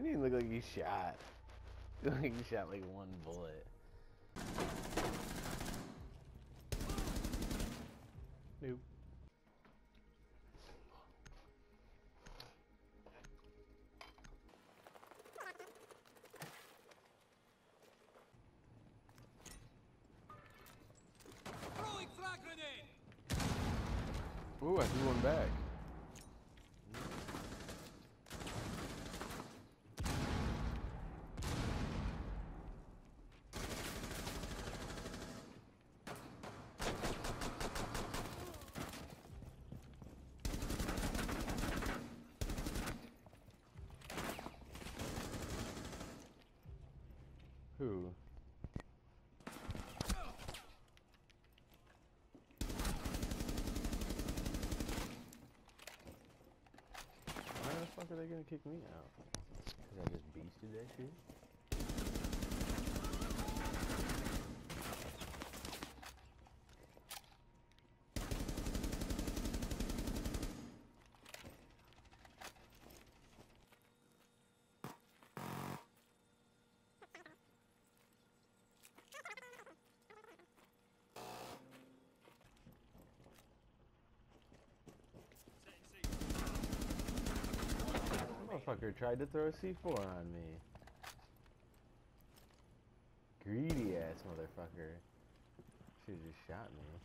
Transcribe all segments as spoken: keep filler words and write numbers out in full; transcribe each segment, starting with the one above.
Didn't even look like you shot. It looked like you shot like one bullet. Nope. Throwing frag grenade. Ooh, I threw one back. Who? Why the fuck are they gonna kick me out? Cause I just beasted that shit? Motherfucker tried to throw a C four on me. Greedy ass motherfucker. Should've just shot me.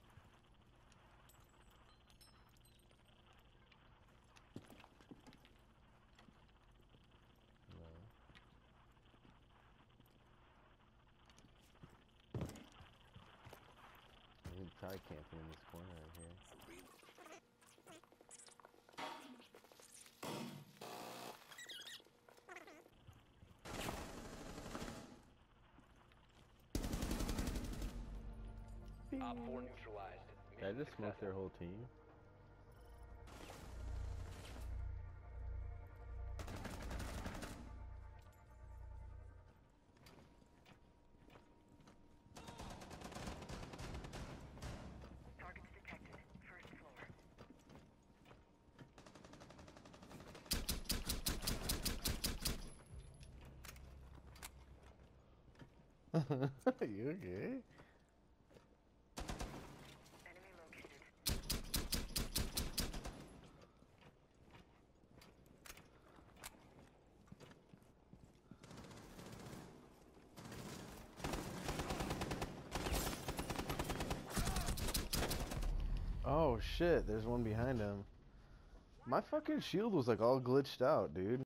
No. I'm probably camping in this corner right here. Op four neutralized. Did I just smoke their whole team? Targets detected. First floor. You okay? Oh shit, there's one behind him. My fucking shield was like all glitched out, dude.